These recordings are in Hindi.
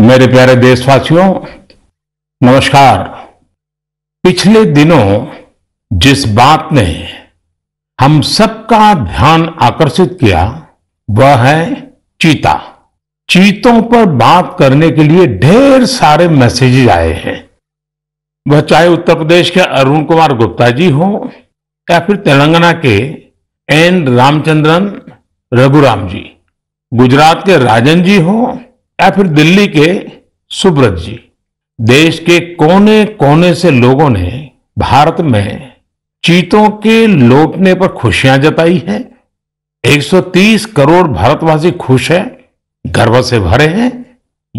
मेरे प्यारे देशवासियों, नमस्कार। पिछले दिनों जिस बात ने हम सबका ध्यान आकर्षित किया वह है चीता। चीतों पर बात करने के लिए ढेर सारे मैसेजेज आए हैं, वह चाहे उत्तर प्रदेश के अरुण कुमार गुप्ता जी हो या फिर तेलंगाना के एन रामचंद्रन रघुराम जी, गुजरात के राजन जी हो या फिर दिल्ली के सुब्रत जी। देश के कोने कोने से लोगों ने भारत में चीतों के लौटने पर खुशियां जताई हैं। 130 करोड़ भारतवासी खुश हैं, गर्व से भरे हैं।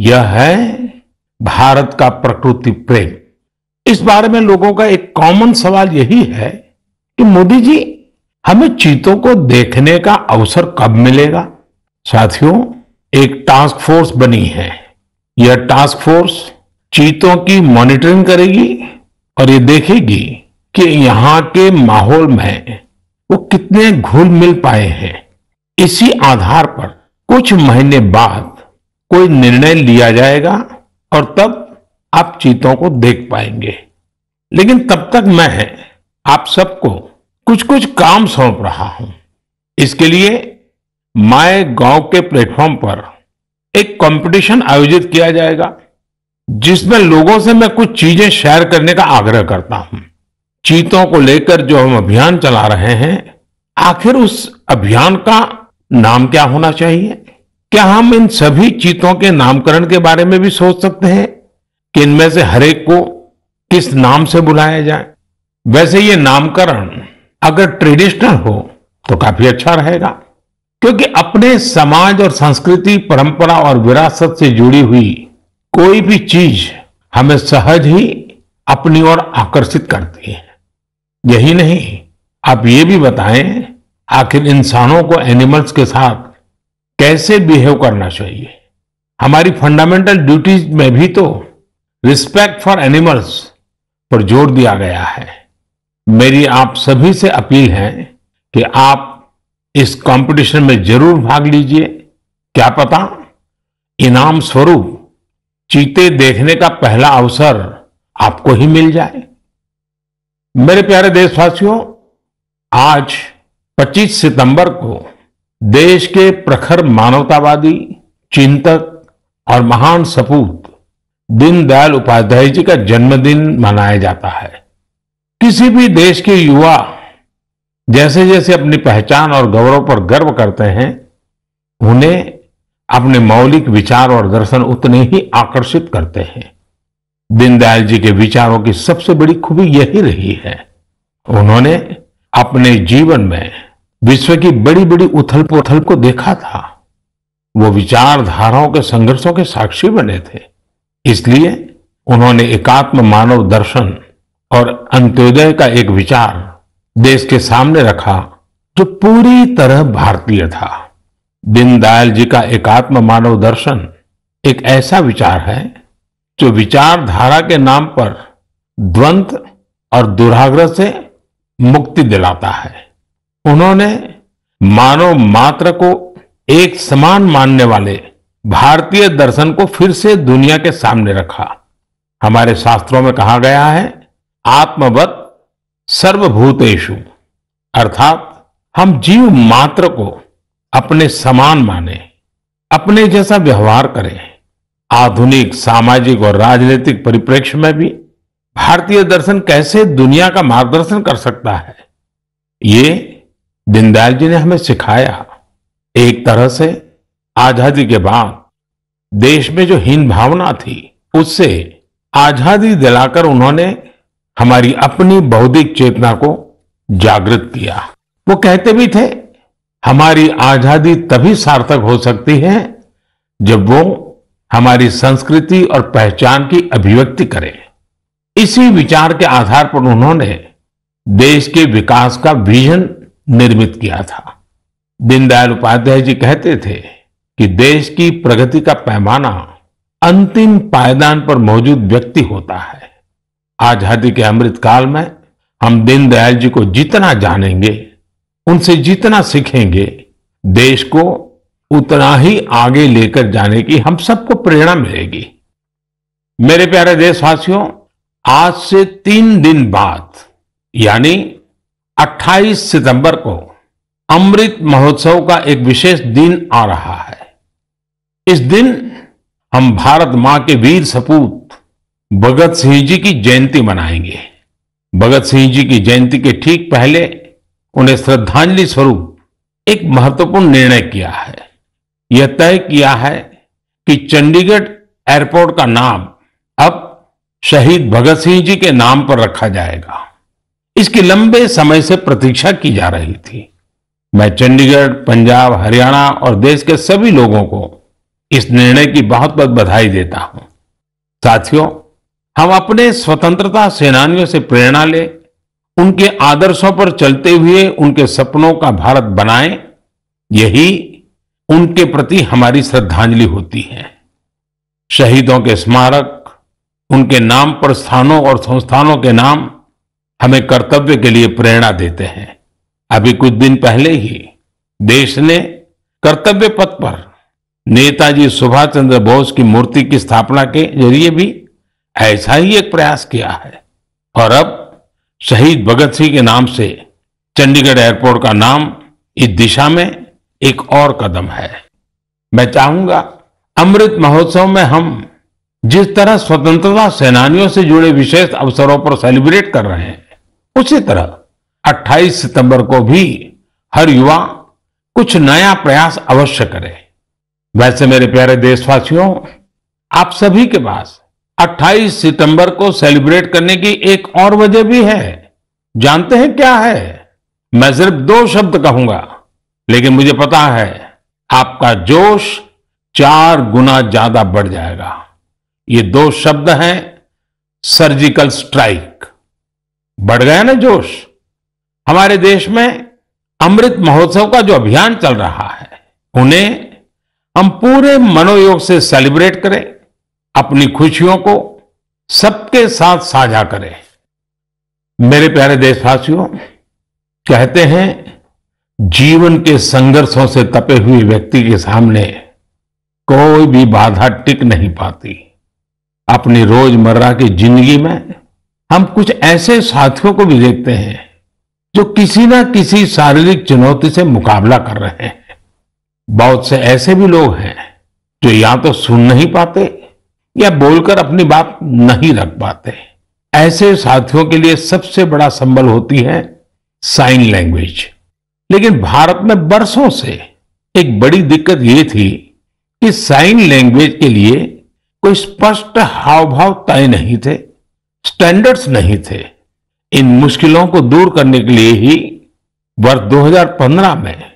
यह है भारत का प्रकृति प्रेम। इस बारे में लोगों का एक कॉमन सवाल यही है कि मोदी जी, हमें चीतों को देखने का अवसर कब मिलेगा? साथियों, एक टास्क फोर्स बनी है। यह टास्क फोर्स चीतों की मॉनिटरिंग करेगी और ये देखेगी कि यहाँ के माहौल में वो कितने घुल मिल पाए हैं। इसी आधार पर कुछ महीने बाद कोई निर्णय लिया जाएगा और तब आप चीतों को देख पाएंगे। लेकिन तब तक मैं आप सबको कुछ कुछ काम सौंप रहा हूं। इसके लिए माय गांव के प्लेटफॉर्म पर एक कंपटीशन आयोजित किया जाएगा, जिसमें लोगों से मैं कुछ चीजें शेयर करने का आग्रह करता हूं। चीतों को लेकर जो हम अभियान चला रहे हैं, आखिर उस अभियान का नाम क्या होना चाहिए? क्या हम इन सभी चीतों के नामकरण के बारे में भी सोच सकते हैं कि इनमें से हरेक को किस नाम से बुलाया जाए? वैसे ये नामकरण अगर ट्रेडिशनल हो तो काफी अच्छा रहेगा, क्योंकि अपने समाज और संस्कृति, परंपरा और विरासत से जुड़ी हुई कोई भी चीज हमें सहज ही अपनी ओर आकर्षित करती है। यही नहीं, आप ये भी बताएं, आखिर इंसानों को एनिमल्स के साथ कैसे बिहेव करना चाहिए। हमारी फंडामेंटल ड्यूटीज में भी तो रिस्पेक्ट फॉर एनिमल्स पर जोर दिया गया है। मेरी आप सभी से अपील है कि आप इस कंपटीशन में जरूर भाग लीजिए। क्या पता इनाम स्वरूप चीते देखने का पहला अवसर आपको ही मिल जाए। मेरे प्यारे देशवासियों, आज 25 सितंबर को देश के प्रखर मानवतावादी चिंतक और महान सपूत दीनदयाल उपाध्याय जी का जन्मदिन मनाया जाता है। किसी भी देश के युवा जैसे जैसे अपनी पहचान और गौरव पर गर्व करते हैं, उन्हें अपने मौलिक विचार और दर्शन उतने ही आकर्षित करते हैं। दीनदयाल जी के विचारों की सबसे बड़ी खूबी यही रही है, उन्होंने अपने जीवन में विश्व की बड़ी बड़ी उथल पुथल को देखा था। वो विचारधाराओं के संघर्षों के साक्षी बने थे, इसलिए उन्होंने एकात्म मानव दर्शन और अंत्योदय का एक विचार देश के सामने रखा जो पूरी तरह भारतीय था। दीनदयाल जी का एकात्म मानव दर्शन एक ऐसा विचार है जो विचारधारा के नाम पर द्वंद्व और दुराग्रह से मुक्ति दिलाता है। उन्होंने मानव मात्र को एक समान मानने वाले भारतीय दर्शन को फिर से दुनिया के सामने रखा। हमारे शास्त्रों में कहा गया है, आत्मवत् सर्वभूतेषु, अर्थात हम जीव मात्र को अपने समान माने, अपने जैसा व्यवहार करें। आधुनिक सामाजिक और राजनीतिक परिप्रेक्ष्य में भी भारतीय दर्शन कैसे दुनिया का मार्गदर्शन कर सकता है, ये दीनदयाल जी ने हमें सिखाया। एक तरह से आजादी के बाद देश में जो हीन भावना थी, उससे आजादी दिलाकर उन्होंने हमारी अपनी बौद्धिक चेतना को जागृत किया। वो कहते भी थे, हमारी आजादी तभी सार्थक हो सकती है जब वो हमारी संस्कृति और पहचान की अभिव्यक्ति करे। इसी विचार के आधार पर उन्होंने देश के विकास का विजन निर्मित किया था। दीनदयाल उपाध्याय जी कहते थे कि देश की प्रगति का पैमाना अंतिम पायदान पर मौजूद व्यक्ति होता है। आजादी के अमृत काल में हम दीनदयाल जी को जितना जानेंगे, उनसे जितना सीखेंगे, देश को उतना ही आगे लेकर जाने की हम सबको प्रेरणा मिलेगी। मेरे प्यारे देशवासियों, आज से 3 दिन बाद यानी 28 सितंबर को अमृत महोत्सव का एक विशेष दिन आ रहा है। इस दिन हम भारत मां के वीर सपूत भगत सिंह जी की जयंती मनाएंगे। भगत सिंह जी की जयंती के ठीक पहले उन्हें श्रद्धांजलि स्वरूप एक महत्वपूर्ण निर्णय किया है। यह तय किया है कि चंडीगढ़ एयरपोर्ट का नाम अब शहीद भगत सिंह जी के नाम पर रखा जाएगा। इसकी लंबे समय से प्रतीक्षा की जा रही थी। मैं चंडीगढ़, पंजाब, हरियाणा और देश के सभी लोगों को इस निर्णय की बहुत बहुत बधाई देता हूं। साथियों, हम अपने स्वतंत्रता सेनानियों से प्रेरणा लें, उनके आदर्शों पर चलते हुए उनके सपनों का भारत बनाएं, यही उनके प्रति हमारी श्रद्धांजलि होती है। शहीदों के स्मारक, उनके नाम पर स्थानों और संस्थानों के नाम हमें कर्तव्य के लिए प्रेरणा देते हैं। अभी कुछ दिन पहले ही देश ने कर्तव्य पथ पर नेताजी सुभाष चंद्र बोस की मूर्ति की स्थापना के जरिए भी ऐसा ही एक प्रयास किया है। और अब शहीद भगत सिंह के नाम से चंडीगढ़ एयरपोर्ट का नाम इस दिशा में एक और कदम है। मैं चाहूंगा अमृत महोत्सव में हम जिस तरह स्वतंत्रता सेनानियों से जुड़े विशेष अवसरों पर सेलिब्रेट कर रहे हैं, उसी तरह 28 सितंबर को भी हर युवा कुछ नया प्रयास अवश्य करे। वैसे मेरे प्यारे देशवासियों, आप सभी के पास 28 सितंबर को सेलिब्रेट करने की एक और वजह भी है। जानते हैं क्या है? मैं सिर्फ 2 शब्द कहूंगा, लेकिन मुझे पता है आपका जोश 4 गुना ज्यादा बढ़ जाएगा। ये 2 शब्द हैं, सर्जिकल स्ट्राइक। बढ़ गया ना जोश? हमारे देश में अमृत महोत्सव का जो अभियान चल रहा है, उन्हें हम पूरे मनोयोग से सेलिब्रेट करें, अपनी खुशियों को सबके साथ साझा करें। मेरे प्यारे देशवासियों, कहते हैं जीवन के संघर्षों से तपे हुए व्यक्ति के सामने कोई भी बाधा टिक नहीं पाती। अपनी रोजमर्रा की जिंदगी में हम कुछ ऐसे साथियों को भी देखते हैं जो किसी ना किसी शारीरिक चुनौती से मुकाबला कर रहे हैं। बहुत से ऐसे भी लोग हैं जो या तो सुन नहीं पाते या बोलकर अपनी बात नहीं रख पाते। ऐसे साथियों के लिए सबसे बड़ा संबल होती है साइन लैंग्वेज। लेकिन भारत में बरसों से एक बड़ी दिक्कत ये थी कि साइन लैंग्वेज के लिए कोई स्पष्ट हावभाव तय नहीं थे, स्टैंडर्ड्स नहीं थे। इन मुश्किलों को दूर करने के लिए ही वर्ष 2015 में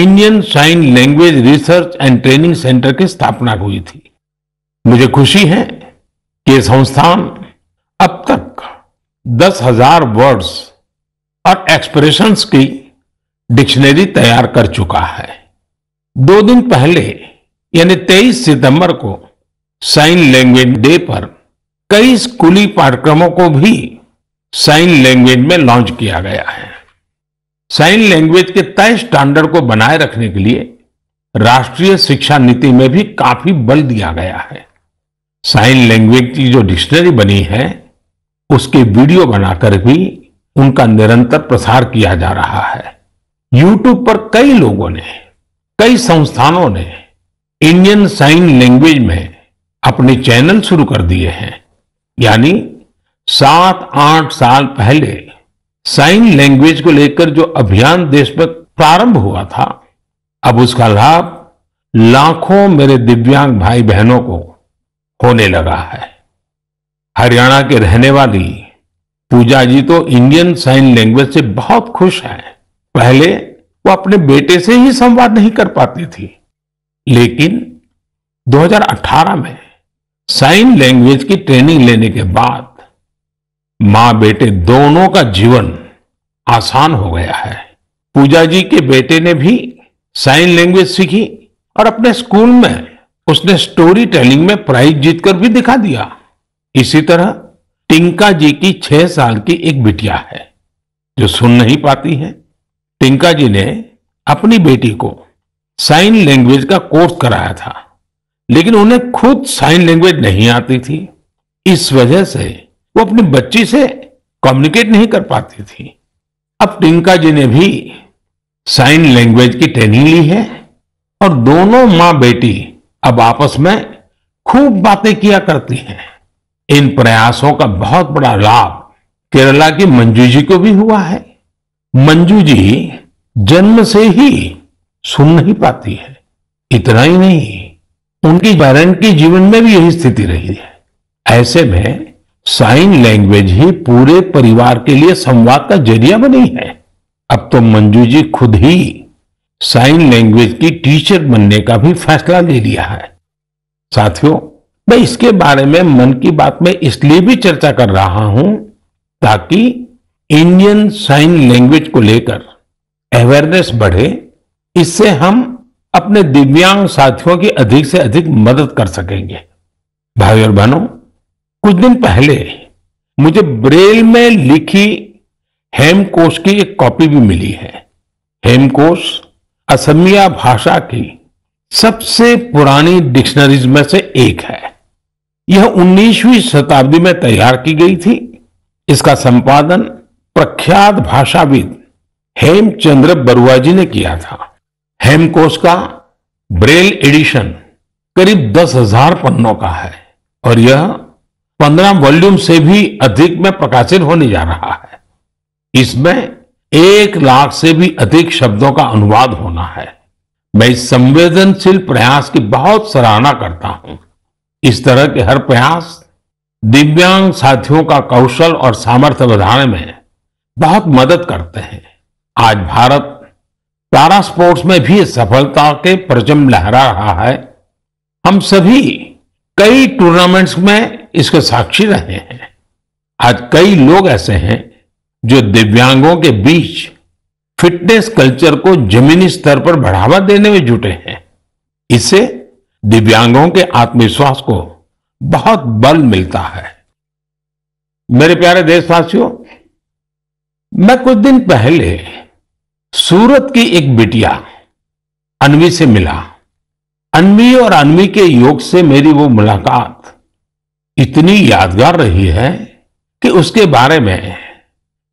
Indian sign language research and training centre की स्थापना हुई थी। मुझे खुशी है कि ये संस्थान अब तक 10,000 वर्ड्स और एक्सप्रेशंस की डिक्शनरी तैयार कर चुका है। 2 दिन पहले यानी 23 सितंबर को साइन लैंग्वेज डे पर कई स्कूली पाठ्यक्रमों को भी साइन लैंग्वेज में लॉन्च किया गया है। साइन लैंग्वेज के तय स्टैंडर्ड को बनाए रखने के लिए राष्ट्रीय शिक्षा नीति में भी काफी बल दिया गया है। साइन लैंग्वेज की जो डिक्शनरी बनी है, उसके वीडियो बनाकर भी उनका निरंतर प्रसार किया जा रहा है। यूट्यूब पर कई लोगों ने, कई संस्थानों ने इंडियन साइन लैंग्वेज में अपने चैनल शुरू कर दिए हैं। यानी 7-8 साल पहले साइन लैंग्वेज को लेकर जो अभियान देश में प्रारंभ हुआ था, अब उसका लाभ लाखों मेरे दिव्यांग भाई बहनों को होने लगा है। हरियाणा के रहने वाली पूजा जी तो इंडियन साइन लैंग्वेज से बहुत खुश हैं। पहले वो अपने बेटे से ही संवाद नहीं कर पाती थी, लेकिन 2018 में साइन लैंग्वेज की ट्रेनिंग लेने के बाद मां बेटे दोनों का जीवन आसान हो गया है। पूजा जी के बेटे ने भी साइन लैंग्वेज सीखी और अपने स्कूल में उसने स्टोरी टेलिंग में प्राइज जीतकर भी दिखा दिया। इसी तरह टिंका जी की 6 साल की एक बिटिया है जो सुन नहीं पाती है। टिंका जी ने अपनी बेटी को साइन लैंग्वेज का कोर्स कराया था, लेकिन उन्हें खुद साइन लैंग्वेज नहीं आती थी। इस वजह से वो अपनी बच्ची से कम्युनिकेट नहीं कर पाती थी। अब टिंका जी ने भी साइन लैंग्वेज की ट्रेनिंग ली है और दोनों माँ बेटी अब आपस में खूब बातें किया करती हैं। इन प्रयासों का बहुत बड़ा लाभ केरला की मंजू जी को भी हुआ है। मंजू जी जन्म से ही सुन नहीं पाती है। इतना ही नहीं, उनकी पेरेंट के जीवन में भी यही स्थिति रही है। ऐसे में साइन लैंग्वेज ही पूरे परिवार के लिए संवाद का जरिया बनी है। अब तो मंजू जी खुद ही साइन लैंग्वेज की टीचर बनने का भी फैसला ले लिया है। साथियों, मैं इसके बारे में मन की बात में इसलिए भी चर्चा कर रहा हूं ताकि इंडियन साइन लैंग्वेज को लेकर अवेयरनेस बढ़े। इससे हम अपने दिव्यांग साथियों की अधिक से अधिक मदद कर सकेंगे। भाई और बहनों, कुछ दिन पहले मुझे ब्रेल में लिखी हेमकोश की एक कॉपी भी मिली है। हेमकोश असमिया भाषा की सबसे पुरानी डिक्शनरीज में से एक है। यह 19वीं शताब्दी में तैयार की गई थी। इसका संपादन प्रख्यात भाषाविद हेमचंद्र बरुआ जी ने किया था। हेमकोश का ब्रेल एडिशन करीब 10,000 पन्नों का है और यह 15 वॉल्यूम से भी अधिक में प्रकाशित होने जा रहा है। इसमें 1 लाख से भी अधिक शब्दों का अनुवाद होना है। मैं इस संवेदनशील प्रयास की बहुत सराहना करता हूं। इस तरह के हर प्रयास दिव्यांग साथियों का कौशल और सामर्थ्य बढ़ाने में बहुत मदद करते हैं। आज भारत पैरा स्पोर्ट्स में भी सफलता के परचम लहरा रहा है। हम सभी कई टूर्नामेंट्स में इसके साक्षी रहे हैं। आज कई लोग ऐसे हैं जो दिव्यांगों के बीच फिटनेस कल्चर को जमीनी स्तर पर बढ़ावा देने में जुटे हैं। इससे दिव्यांगों के आत्मविश्वास को बहुत बल मिलता है। मेरे प्यारे देशवासियों, मैं कुछ दिन पहले सूरत की एक बिटिया अनवी से मिला। अनवी और अनवी के योग से मेरी वो मुलाकात इतनी यादगार रही है कि उसके बारे में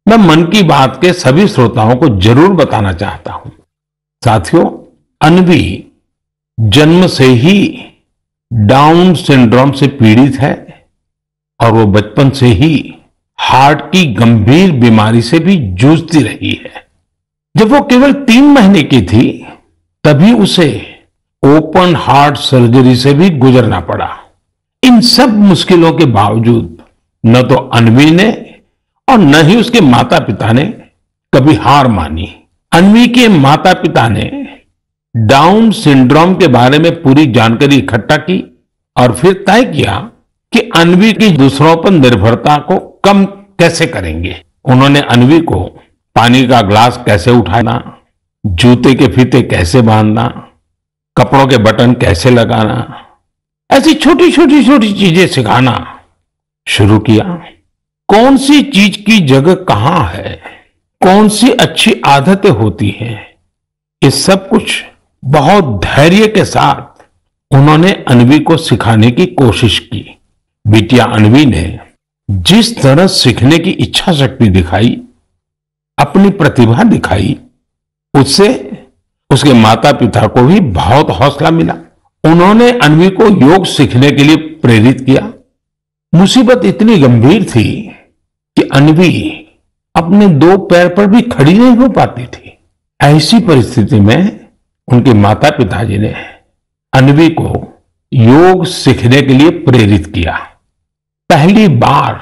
मैं मन की बात के सभी श्रोताओं को जरूर बताना चाहता हूं। साथियों, अनवी जन्म से ही डाउन सिंड्रोम से पीड़ित है और वो बचपन से ही हार्ट की गंभीर बीमारी से भी जूझती रही है। जब वो केवल 3 महीने की थी तभी उसे ओपन हार्ट सर्जरी से भी गुजरना पड़ा। इन सब मुश्किलों के बावजूद न तो अनवी ने और न ही उसके माता पिता ने कभी हार मानी। अनवी के माता पिता ने डाउन सिंड्रोम के बारे में पूरी जानकारी इकट्ठा की और फिर तय किया कि अनवी की दूसरों पर निर्भरता को कम कैसे करेंगे। उन्होंने अनवी को पानी का ग्लास कैसे उठाना, जूते के फीते कैसे बांधना, कपड़ों के बटन कैसे लगाना, ऐसी छोटी छोटी छोटी चीजें सिखाना शुरू किया। कौन सी चीज की जगह कहाँ है, कौन सी अच्छी आदतें होती हैं, ये सब कुछ बहुत धैर्य के साथ उन्होंने अनवी को सिखाने की कोशिश की। बिटिया अनवी ने जिस तरह सीखने की इच्छा शक्ति दिखाई, अपनी प्रतिभा दिखाई, उससे उसके माता पिता को भी बहुत हौसला मिला। उन्होंने अनवी को योग सीखने के लिए प्रेरित किया। मुसीबत इतनी गंभीर थी कि अनवी अपने 2 पैर पर भी खड़ी नहीं हो पाती थी। ऐसी परिस्थिति में उनके माता पिताजी ने अनवी को योग सीखने के लिए प्रेरित किया। पहली बार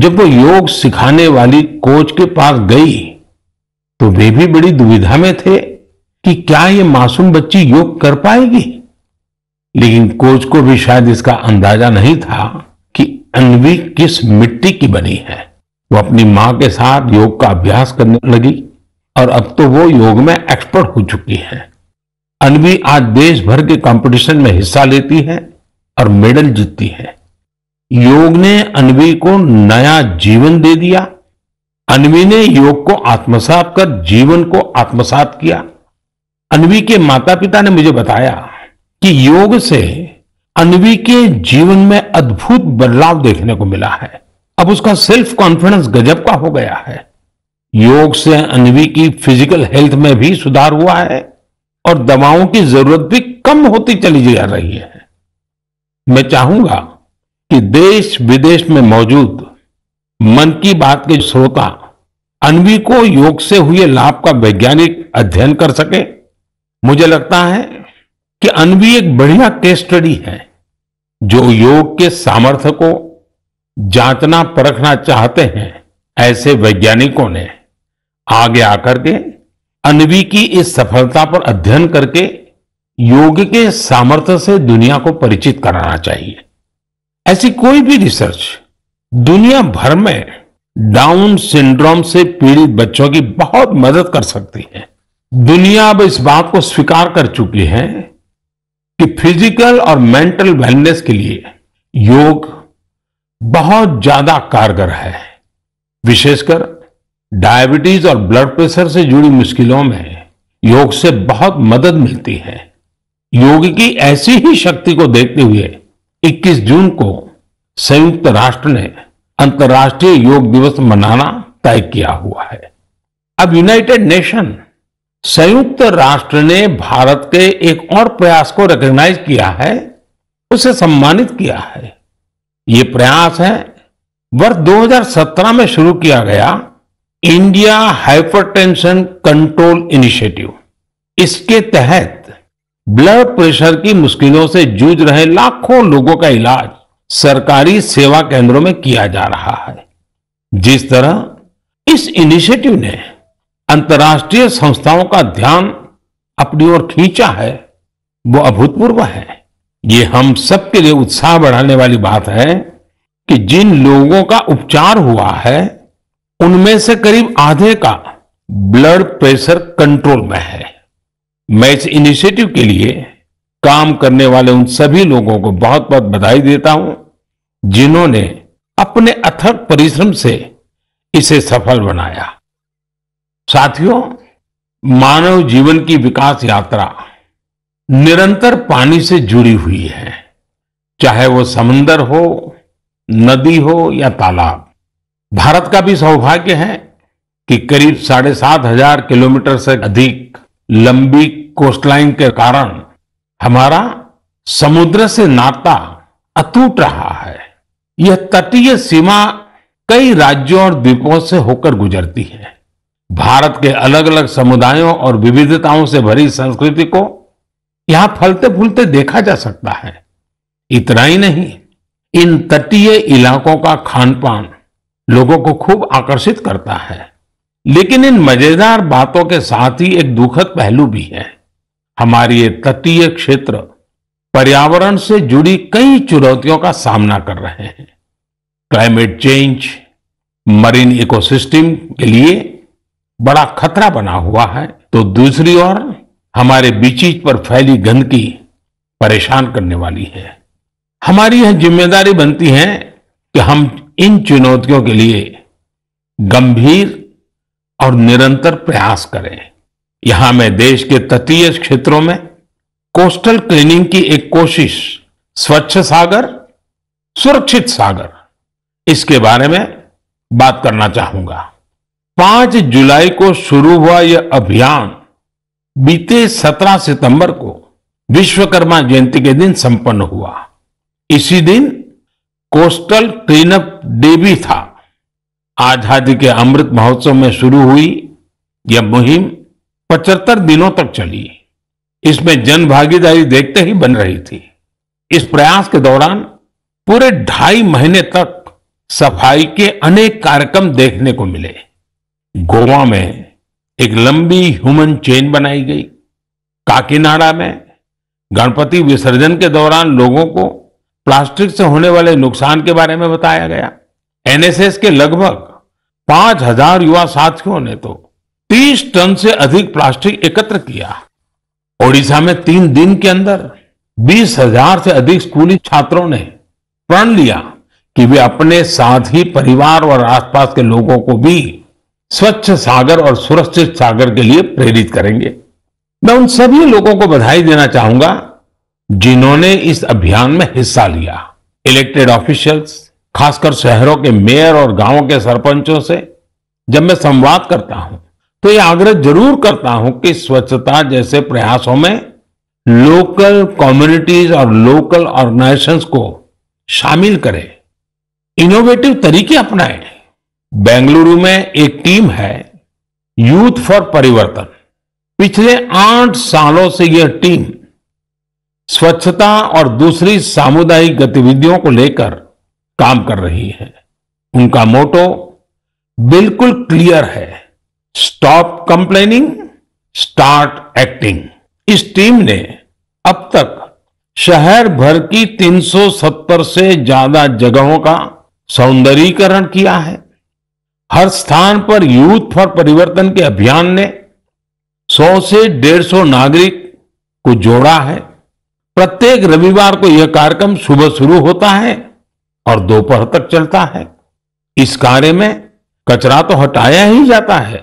जब वो योग सिखाने वाली कोच के पास गई तो वे भी बड़ी दुविधा में थे कि क्या ये मासूम बच्ची योग कर पाएगी। लेकिन कोच को भी शायद इसका अंदाजा नहीं था कि अनवी किस मिट्टी की बनी है। वो अपनी मां के साथ योग का अभ्यास करने लगी और अब तो वो योग में एक्सपर्ट हो चुकी है। अनवी आज देश भर के कंपटीशन में हिस्सा लेती है और मेडल जीतती है। योग ने अनवी को नया जीवन दे दिया। अनवी ने योग को आत्मसात कर जीवन को आत्मसात किया। अनवी के माता पिता ने मुझे बताया कि योग से अनवी के जीवन में अद्भुत बदलाव देखने को मिला है। अब उसका सेल्फ कॉन्फिडेंस गजब का हो गया है। योग से अनवी की फिजिकल हेल्थ में भी सुधार हुआ है और दवाओं की जरूरत भी कम होती चली जा रही है। मैं चाहूंगा कि देश विदेश में मौजूद मन की बात के श्रोता अनवी को योग से हुए लाभ का वैज्ञानिक अध्ययन कर सके। मुझे लगता है कि अनवी एक बढ़िया केस स्टडी है। जो योग के सामर्थ्य को जांचना परखना चाहते हैं, ऐसे वैज्ञानिकों ने आगे आकर के अनवी की इस सफलता पर अध्ययन करके योग के सामर्थ्य से दुनिया को परिचित कराना चाहिए। ऐसी कोई भी रिसर्च दुनिया भर में डाउन सिंड्रोम से पीड़ित बच्चों की बहुत मदद कर सकती है। दुनिया अब इस बात को स्वीकार कर चुकी है कि फिजिकल और मेंटल वेलनेस के लिए योग बहुत ज्यादा कारगर है। विशेषकर डायबिटीज और ब्लड प्रेशर से जुड़ी मुश्किलों में योग से बहुत मदद मिलती है। योग की ऐसी ही शक्ति को देखते हुए 21 जून को संयुक्त राष्ट्र ने अंतर्राष्ट्रीय योग दिवस मनाना तय किया हुआ है। अब यूनाइटेड नेशन संयुक्त राष्ट्र ने भारत के एक और प्रयास को रिकॉग्नाइज किया है, उसे सम्मानित किया है। ये प्रयास है वर्ष 2017 में शुरू किया गया इंडिया हाइपरटेंशन कंट्रोल इनिशिएटिव। इसके तहत ब्लड प्रेशर की मुश्किलों से जूझ रहे लाखों लोगों का इलाज सरकारी सेवा केंद्रों में किया जा रहा है। जिस तरह इस इनिशिएटिव ने अंतर्राष्ट्रीय संस्थाओं का ध्यान अपनी ओर खींचा है, वो अभूतपूर्व है। ये हम सब के लिए उत्साह बढ़ाने वाली बात है कि जिन लोगों का उपचार हुआ है उनमें से करीब आधे का ब्लड प्रेशर कंट्रोल में है। मैं इस इनिशिएटिव के लिए काम करने वाले उन सभी लोगों को बहुत बहुत बधाई देता हूं जिन्होंने अपने अथक परिश्रम से इसे सफल बनाया। साथियों, मानव जीवन की विकास यात्रा निरंतर पानी से जुड़ी हुई है, चाहे वो समंदर हो, नदी हो या तालाब। भारत का भी सौभाग्य है कि करीब 7,500 किलोमीटर से अधिक लंबी कोस्टलाइन के कारण हमारा समुद्र से नाता अटूट रहा है। यह तटीय सीमा कई राज्यों और द्वीपों से होकर गुजरती है। भारत के अलग अलग समुदायों और विविधताओं से भरी संस्कृति को यहां फलते फूलते देखा जा सकता है। इतना ही नहीं, इन तटीय इलाकों का खानपान लोगों को खूब आकर्षित करता है। लेकिन इन मजेदार बातों के साथ ही एक दुखद पहलू भी है। हमारी ये तटीय क्षेत्र पर्यावरण से जुड़ी कई चुनौतियों का सामना कर रहे हैं। क्लाइमेट चेंज मरीन इकोसिस्टम के लिए बड़ा खतरा बना हुआ है, तो दूसरी ओर हमारे बीचीज पर फैली गंदगी परेशान करने वाली है। हमारी यह जिम्मेदारी बनती है कि हम इन चुनौतियों के लिए गंभीर और निरंतर प्रयास करें। यहां मैं देश के तटीय क्षेत्रों में कोस्टल क्लीनिंग की एक कोशिश स्वच्छ सागर सुरक्षित सागर, इसके बारे में बात करना चाहूंगा। 5 जुलाई को शुरू हुआ यह अभियान बीते 17 सितंबर को विश्वकर्मा जयंती के दिन संपन्न हुआ। इसी दिन कोस्टल क्लीनअप डे भी था। आजादी के अमृत महोत्सव में शुरू हुई यह मुहिम 75 दिनों तक चली। इसमें जन भागीदारी देखते ही बन रही थी। इस प्रयास के दौरान पूरे 2.5 महीने तक सफाई के अनेक कार्यक्रम देखने को मिले। गोवा में एक लंबी ह्यूमन चेन बनाई गई। काकीनाडा में गणपति विसर्जन के दौरान लोगों को प्लास्टिक से होने वाले नुकसान के बारे में बताया गया। एनएसएस के लगभग 5,000 युवा साथियों ने तो 30 टन से अधिक प्लास्टिक एकत्र किया। ओडिशा में 3 दिन के अंदर 20,000 से अधिक स्कूली छात्रों ने प्रण लिया कि वे अपने साथ ही परिवार और आसपास के लोगों को भी स्वच्छ सागर और सुरक्षित सागर के लिए प्रेरित करेंगे। मैं उन सभी लोगों को बधाई देना चाहूंगा जिन्होंने इस अभियान में हिस्सा लिया। इलेक्टेड ऑफिशियल्स, खासकर शहरों के मेयर और गांवों के सरपंचों से जब मैं संवाद करता हूं तो यह आग्रह जरूर करता हूं कि स्वच्छता जैसे प्रयासों में लोकल कम्युनिटीज और लोकल ऑर्गेनाइजेशंस को शामिल करें, इनोवेटिव तरीके अपनाएं। बेंगलुरु में एक टीम है यूथ फॉर परिवर्तन। पिछले 8 सालों से यह टीम स्वच्छता और दूसरी सामुदायिक गतिविधियों को लेकर काम कर रही है। उनका मोटो बिल्कुल क्लियर है, स्टॉप कंप्लेनिंग, स्टार्ट एक्टिंग। इस टीम ने अब तक शहर भर की 370 से ज्यादा जगहों का सौंदर्यीकरण किया है। हर स्थान पर यूथ फॉर परिवर्तन के अभियान ने 100 से 150 नागरिक को जोड़ा है। प्रत्येक रविवार को यह कार्यक्रम सुबह शुरू होता है और दोपहर तक चलता है। इस कार्य में कचरा तो हटाया ही जाता है,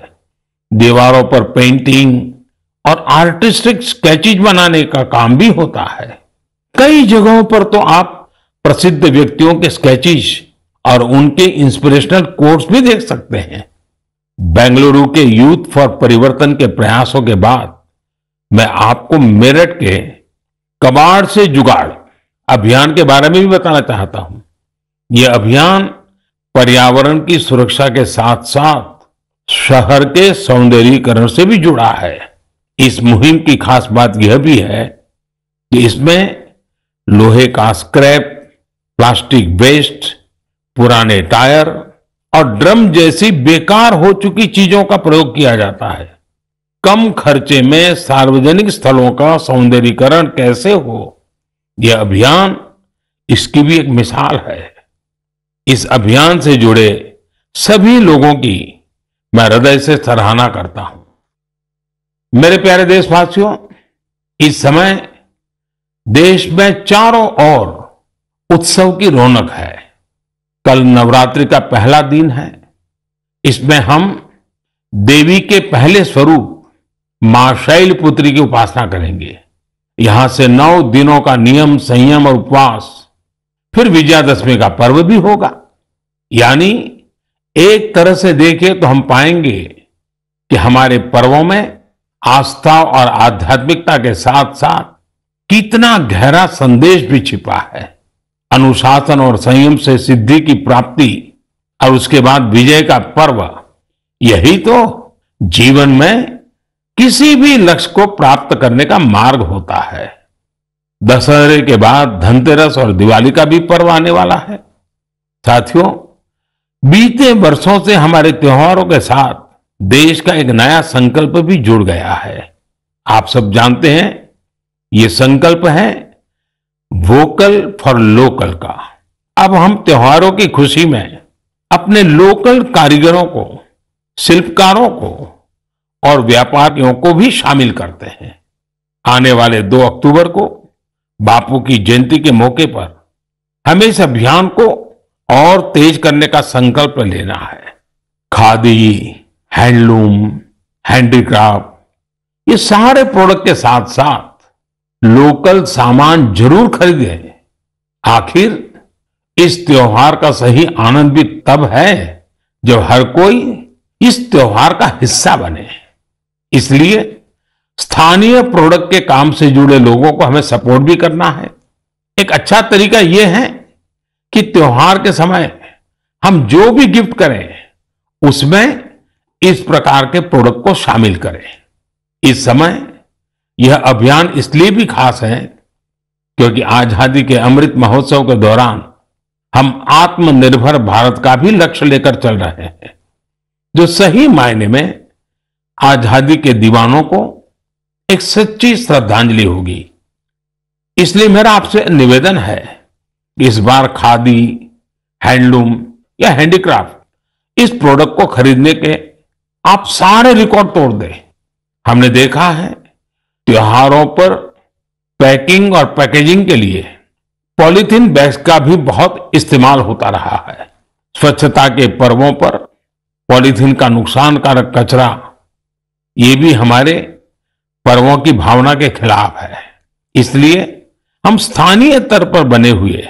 दीवारों पर पेंटिंग और आर्टिस्टिक स्केचेज बनाने का काम भी होता है। कई जगहों पर तो आप प्रसिद्ध व्यक्तियों के स्केचेज और उनके इंस्पिरेशनल कोट्स भी देख सकते हैं। बेंगलुरु के यूथ फॉर परिवर्तन के प्रयासों के बाद मैं आपको मेरठ के कबाड़ से जुगाड़ अभियान के बारे में भी बताना चाहता हूं। यह अभियान पर्यावरण की सुरक्षा के साथ साथ शहर के सौंदर्यीकरण से भी जुड़ा है। इस मुहिम की खास बात यह भी है कि इसमें लोहे का स्क्रैप, प्लास्टिक वेस्ट, पुराने टायर और ड्रम जैसी बेकार हो चुकी चीजों का प्रयोग किया जाता है। कम खर्चे में सार्वजनिक स्थलों का सौंदर्यीकरण कैसे हो, यह अभियान इसकी भी एक मिसाल है। इस अभियान से जुड़े सभी लोगों की मैं हृदय से सराहना करता हूं। मेरे प्यारे देशवासियों, इस समय देश में चारों ओर उत्सव की रौनक है। कल नवरात्रि का पहला दिन है। इसमें हम देवी के पहले स्वरूप मां शैलपुत्री की उपासना करेंगे। यहां से 9 दिनों का नियम, संयम और उपवास, फिर विजयादशमी का पर्व भी होगा। यानी एक तरह से देखें तो हम पाएंगे कि हमारे पर्वों में आस्था और आध्यात्मिकता के साथ साथ कितना गहरा संदेश भी छिपा है। अनुशासन और संयम से सिद्धि की प्राप्ति और उसके बाद विजय का पर्व, यही तो जीवन में किसी भी लक्ष्य को प्राप्त करने का मार्ग होता है। दशहरे के बाद धनतेरस और दिवाली का भी पर्व आने वाला है। साथियों, बीते वर्षों से हमारे त्योहारों के साथ देश का एक नया संकल्प भी जुड़ गया है। आप सब जानते हैं, ये संकल्प है वोकल फॉर लोकल का। अब हम त्योहारों की खुशी में अपने लोकल कारीगरों को, शिल्पकारों को और व्यापारियों को भी शामिल करते हैं। आने वाले 2 अक्टूबर को बापू की जयंती के मौके पर हमें इस अभियान को और तेज करने का संकल्प लेना है। खादी, हैंडलूम, हैंडीक्राफ्ट, ये सारे प्रोडक्ट के साथ साथ लोकल सामान जरूर खरीदें। आखिर इस त्योहार का सही आनंद भी तब है जब हर कोई इस त्योहार का हिस्सा बने। इसलिए स्थानीय प्रोडक्ट के काम से जुड़े लोगों को हमें सपोर्ट भी करना है। एक अच्छा तरीका यह है कि त्योहार के समय हम जो भी गिफ्ट करें उसमें इस प्रकार के प्रोडक्ट को शामिल करें। इस समय यह अभियान इसलिए भी खास है क्योंकि आजादी के अमृत महोत्सव के दौरान हम आत्मनिर्भर भारत का भी लक्ष्य लेकर चल रहे हैं, जो सही मायने में आजादी के दीवानों को एक सच्ची श्रद्धांजलि होगी। इसलिए मेरा आपसे निवेदन है कि इस बार खादी, हैंडलूम या हैंडीक्राफ्ट, इस प्रोडक्ट को खरीदने के आप सारे रिकॉर्ड तोड़ दें। हमने देखा है त्योहारों पर पैकिंग और पैकेजिंग के लिए पॉलिथीन बैग्स का भी बहुत इस्तेमाल होता रहा है। स्वच्छता के पर्वों पर पॉलिथीन का नुकसानकारक कचरा, ये भी हमारे पर्वों की भावना के खिलाफ है। इसलिए हम स्थानीय स्तर पर बने हुए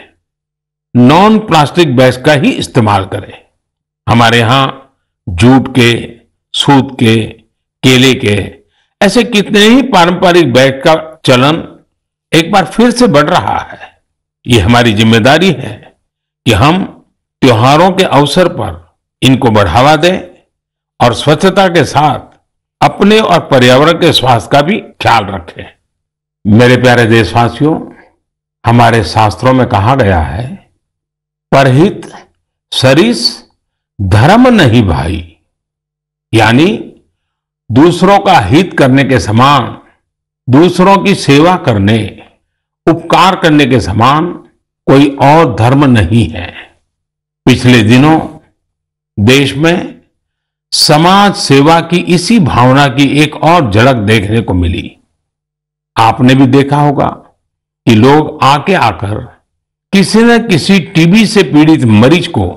नॉन प्लास्टिक बैग्स का ही इस्तेमाल करें। हमारे यहां जूट के, सूत के, केले के ऐसे कितने ही पारंपरिक बैग का चलन एक बार फिर से बढ़ रहा है। ये हमारी जिम्मेदारी है कि हम त्योहारों के अवसर पर इनको बढ़ावा दें और स्वच्छता के साथ अपने और पर्यावरण के स्वास्थ्य का भी ख्याल रखें। मेरे प्यारे देशवासियों, हमारे शास्त्रों में कहा गया है, परहित सरिस धर्म नहीं भाई, यानी दूसरों का हित करने के समान, दूसरों की सेवा करने, उपकार करने के समान कोई और धर्म नहीं है। पिछले दिनों देश में समाज सेवा की इसी भावना की एक और झलक देखने को मिली। आपने भी देखा होगा कि लोग आके आकर किसी न किसी टीबी से पीड़ित मरीज को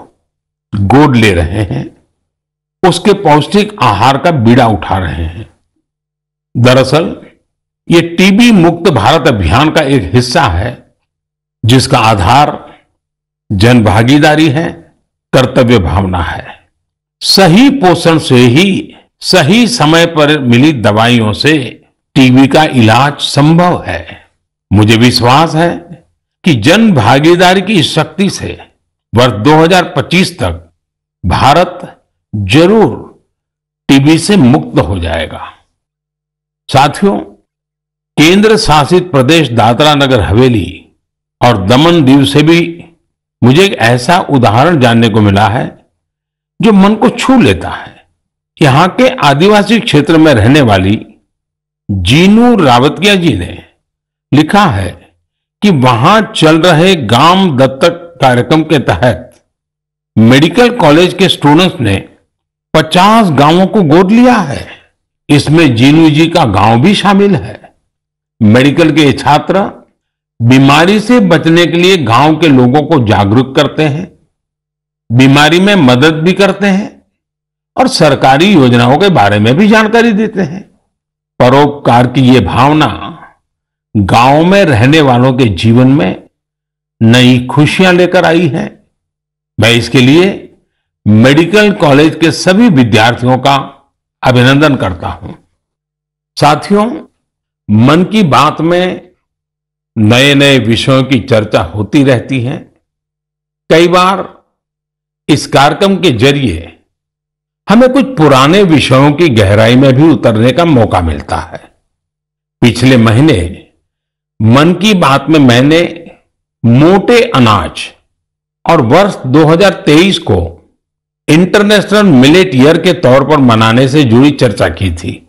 गोद ले रहे हैं, उसके पौष्टिक आहार का बीड़ा उठा रहे हैं। दरअसल ये टीबी मुक्त भारत अभियान का एक हिस्सा है, जिसका आधार जनभागीदारी है, कर्तव्य भावना है। सही पोषण से ही सही समय पर मिली दवाइयों से टीबी का इलाज संभव है। मुझे विश्वास है कि जनभागीदारी की शक्ति से वर्ष 2025 तक भारत जरूर टीबी से मुक्त हो जाएगा। साथियों, केंद्र शासित प्रदेश दादरा नगर हवेली और दमन दीव से भी मुझे एक ऐसा उदाहरण जानने को मिला है जो मन को छू लेता है। यहां के आदिवासी क्षेत्र में रहने वाली जीनू रावतिया जी ने लिखा है कि वहां चल रहे गांव दत्तक कार्यक्रम के तहत मेडिकल कॉलेज के स्टूडेंट्स ने 50 गांवों को गोद लिया है। इसमें जीनू जी का गांव भी शामिल है। मेडिकल के छात्र बीमारी से बचने के लिए गांव के लोगों को जागरूक करते हैं, बीमारी में मदद भी करते हैं और सरकारी योजनाओं के बारे में भी जानकारी देते हैं। परोपकार की ये भावना गांव में रहने वालों के जीवन में नई खुशियां लेकर आई है। मैं इसके लिए मेडिकल कॉलेज के सभी विद्यार्थियों का अभिनंदन करता हूं। साथियों, मन की बात में नए नए विषयों की चर्चा होती रहती है। कई बार इस कार्यक्रम के जरिए हमें कुछ पुराने विषयों की गहराई में भी उतरने का मौका मिलता है। पिछले महीने मन की बात में मैंने मोटे अनाज और वर्ष 2023 को इंटरनेशनल मिलेट ईयर के तौर पर मनाने से जुड़ी चर्चा की थी।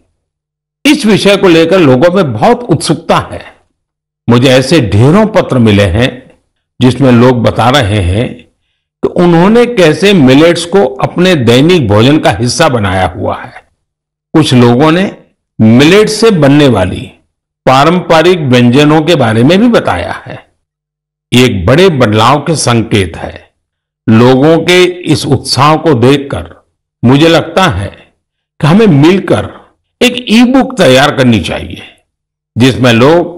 इस विषय को लेकर लोगों में बहुत उत्सुकता है। मुझे ऐसे ढेरों पत्र मिले हैं जिसमें लोग बता रहे हैं कि उन्होंने कैसे मिलेट्स को अपने दैनिक भोजन का हिस्सा बनाया हुआ है। कुछ लोगों ने मिलेट से बनने वाली पारंपरिक व्यंजनों के बारे में भी बताया है। एक बड़े बदलाव के संकेत है। लोगों के इस उत्साह को देखकर मुझे लगता है कि हमें मिलकर एक ई बुक तैयार करनी चाहिए, जिसमें लोग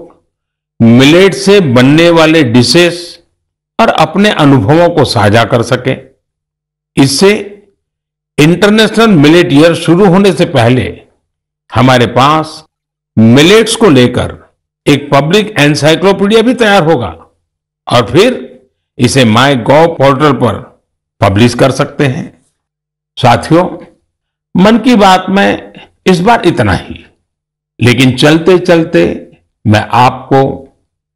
मिलेट से बनने वाले डिशेस और अपने अनुभवों को साझा कर सकें। इससे इंटरनेशनल मिलेट ईयर शुरू होने से पहले हमारे पास मिलेट्स को लेकर एक पब्लिक एनसाइक्लोपीडिया भी तैयार होगा और फिर इसे MyGov पोर्टल पर पब्लिश कर सकते हैं। साथियों, मन की बात में इस बार इतना ही, लेकिन चलते चलते मैं आपको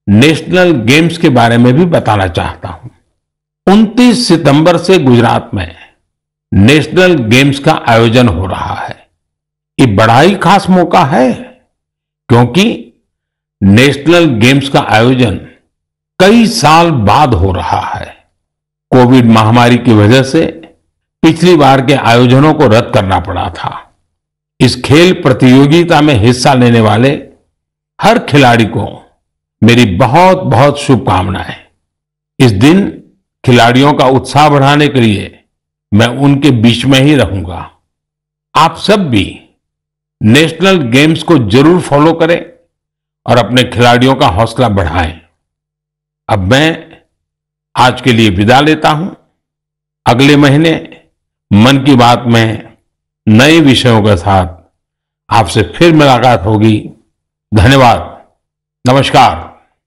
नेशनल गेम्स के बारे में भी बताना चाहता हूं। 29 सितंबर से गुजरात में नेशनल गेम्स का आयोजन हो रहा है। ये बड़ा ही खास मौका है, क्योंकि नेशनल गेम्स का आयोजन कई साल बाद हो रहा है। कोविड महामारी की वजह से पिछली बार के आयोजनों को रद्द करना पड़ा था। इस खेल प्रतियोगिता में हिस्सा लेने वाले हर खिलाड़ी को मेरी बहुत बहुत शुभकामनाएं। इस दिन खिलाड़ियों का उत्साह बढ़ाने के लिए मैं उनके बीच में ही रहूंगा। आप सब भी नेशनल गेम्स को जरूर फॉलो करें और अपने खिलाड़ियों का हौसला बढ़ाएं। अब मैं आज के लिए विदा लेता हूं। अगले महीने मन की बात में नए विषयों के साथ आपसे फिर मुलाकात होगी। धन्यवाद। नमस्कार।